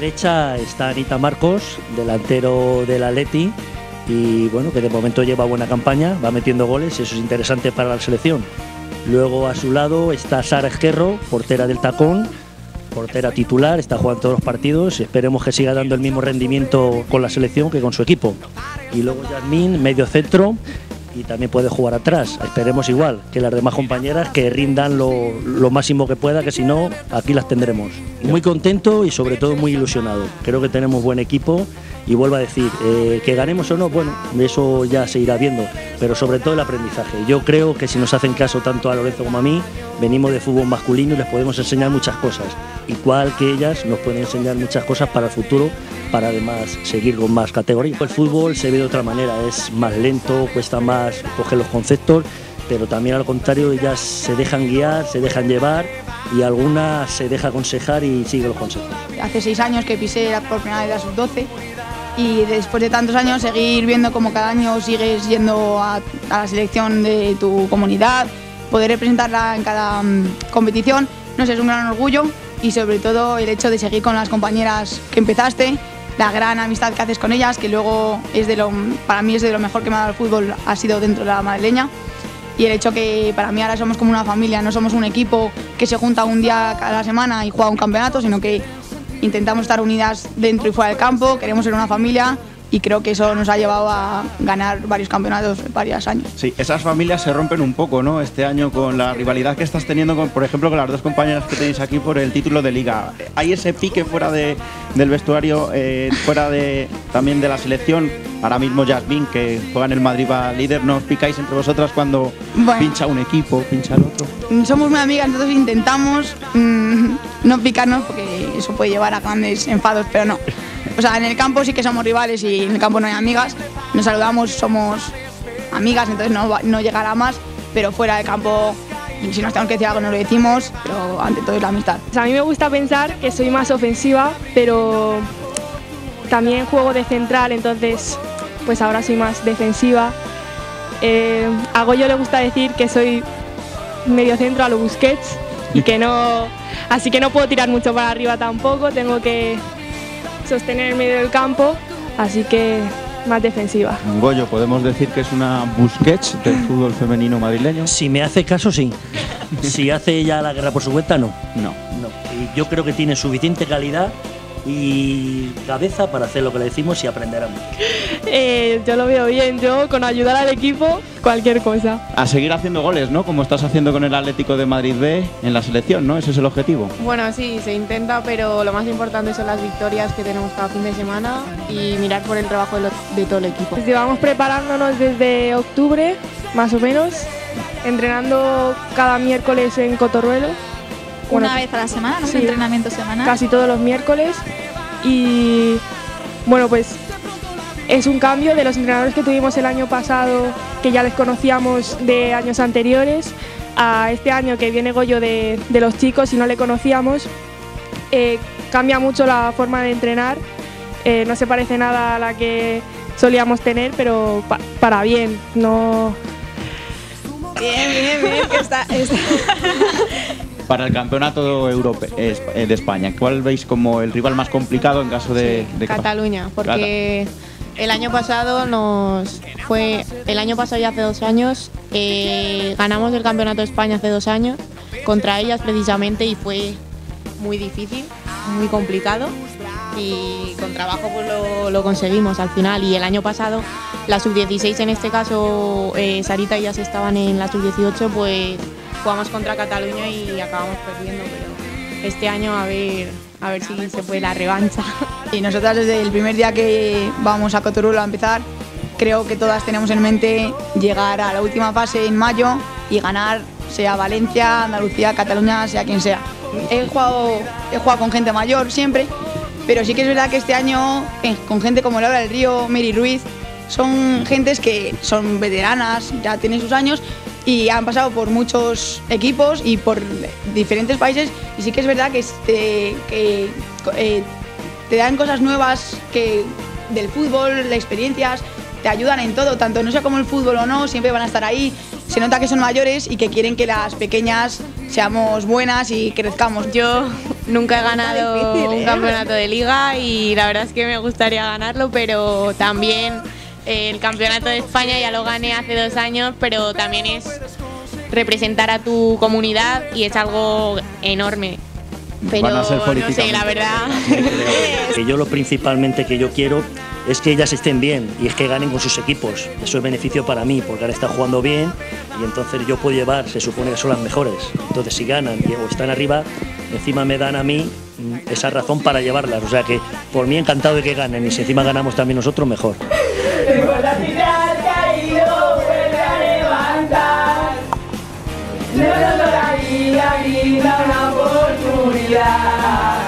derecha está Anita Marcos, delantero de la Leti, y bueno, que de momento lleva buena campaña, va metiendo goles y eso es interesante para la selección. Luego a su lado está Sara Ezquerro, portera del Tacón, portera titular, está jugando todos los partidos, esperemos que siga dando el mismo rendimiento con la selección que con su equipo. Y luego Yasmin, medio centro, y también puede jugar atrás, esperemos igual que las demás compañeras que rindan lo máximo que pueda, que si no, aquí las tendremos. Muy contento y sobre todo muy ilusionado, creo que tenemos buen equipo y vuelvo a decir, que ganemos o no, bueno, eso ya se irá viendo, pero sobre todo el aprendizaje. Yo creo que si nos hacen caso tanto a Lorenzo como a mí, venimos de fútbol masculino y les podemos enseñar muchas cosas, igual que ellas nos pueden enseñar muchas cosas para el futuro, para además seguir con más categorías. El fútbol se ve de otra manera, es más lento, cuesta más coger los conceptos, pero también al contrario, ellas se dejan guiar, se dejan llevar y alguna se deja aconsejar y sigue los consejos. Hace 6 años que pisé por primera vez a sub-12 y después de tantos años seguir viendo como cada año sigues yendo a la selección de tu comunidad, poder representarla en cada competición, no sé, es un gran orgullo y sobre todo el hecho de seguir con las compañeras que empezaste, la gran amistad que haces con ellas, que luego es para mí es de lo mejor que me ha dado el fútbol, ha sido dentro de la madrileña, y el hecho que para mí ahora somos como una familia, no somos un equipo que se junta un día a la semana y juega un campeonato, sino que intentamos estar unidas dentro y fuera del campo, queremos ser una familia y creo que eso nos ha llevado a ganar varios campeonatos en varios años. Sí, esas familias se rompen un poco, ¿no? Este año con la rivalidad que estás teniendo, por ejemplo, con las dos compañeras que tenéis aquí por el título de Liga. ¿Hay ese pique fuera del vestuario, fuera también de la selección? Ahora mismo Yasmin, que juega en el Madrid Valdeluz, ¿no os picáis entre vosotras cuando pincha un equipo, pincha el otro? Somos muy amigas, entonces intentamos no picarnos porque eso puede llevar a grandes enfados, pero no. O sea, en el campo sí que somos rivales y en el campo no hay amigas, nos saludamos, somos amigas, entonces no llegará más, pero fuera del campo, si nos tenemos que decir algo nos lo decimos, pero ante todo es la amistad. O sea, a mí me gusta pensar que soy más ofensiva, pero también juego de central, entonces pues ahora soy más defensiva. A Goyo le gusta decir que soy medio centro a los Busquets, y que no, así que no puedo tirar mucho para arriba tampoco, tengo que sostener el medio del campo, así que más defensiva. Goyo, ¿podemos decir que es una Busquets del fútbol femenino madrileño? Si me hace caso, sí. Si hace ella la guerra por su cuenta, no. No. Y yo creo que tiene suficiente calidad y cabeza para hacer lo que le decimos y aprenderá mucho. Yo lo veo bien, yo con ayudar al equipo, cualquier cosa. A seguir haciendo goles, ¿no? Como estás haciendo con el Atlético de Madrid B en la selección, ¿no? Ese es el objetivo. Bueno, sí, se intenta, pero lo más importante son las victorias que tenemos cada fin de semana y mirar por el trabajo de todo el equipo. Pues llevamos preparándonos desde octubre, más o menos, entrenando cada miércoles en Cotorruelo. Una vez a la semana, ¿no? Sí, un entrenamiento semanal. Casi todos los miércoles. Y bueno, pues es un cambio de los entrenadores que tuvimos el año pasado, que ya les conocíamos de años anteriores, a este año que viene Goyo de los chicos y no le conocíamos. Cambia mucho la forma de entrenar, no se parece nada a la que solíamos tener, pero para bien, no. Bien, que está. Para el campeonato de España, ¿cuál veis como el rival más complicado en caso de...? Sí, de Cataluña, porque el año pasado y hace 2 años, ganamos el campeonato de España hace 2 años, contra ellas precisamente, y fue muy difícil, muy complicado, y con trabajo pues lo conseguimos al final. Y el año pasado, la sub-16 en este caso, Sarita y ellas estaban en la sub-18, pues jugamos contra Cataluña y acabamos perdiendo, pero este año a ver si se puede la revancha. Y nosotras desde el primer día que vamos a Cotorruelo a empezar, creo que todas tenemos en mente llegar a la última fase en mayo y ganar, sea Valencia, Andalucía, Cataluña, sea quien sea. He jugado con gente mayor siempre, pero sí que es verdad que este año con gente como Laura del Río, Mary Ruiz, son gentes que son veteranas, ya tienen sus años, y han pasado por muchos equipos y por diferentes países, y sí que es verdad que te dan cosas nuevas del fútbol, de experiencias, te ayudan en todo, tanto no sea como el fútbol o no, siempre van a estar ahí. Se nota que son mayores y que quieren que las pequeñas seamos buenas y crezcamos. Yo Nunca he ganado un campeonato de liga y la verdad es que me gustaría ganarlo, pero también el campeonato de España ya lo gané hace 2 años, pero también es representar a tu comunidad y es algo enorme. Pero van a ser no sé, la verdad. Que yo lo principalmente que yo quiero es que ellas estén bien y es que ganen con sus equipos. Eso es beneficio para mí, porque ahora están jugando bien y entonces yo puedo llevar, se supone que son las mejores. Entonces si ganan o están arriba, encima me dan a mí esa razón para llevarlas. O sea que por mí encantado de que ganen y si encima ganamos también nosotros, mejor. No nos daría vida una oportunidad.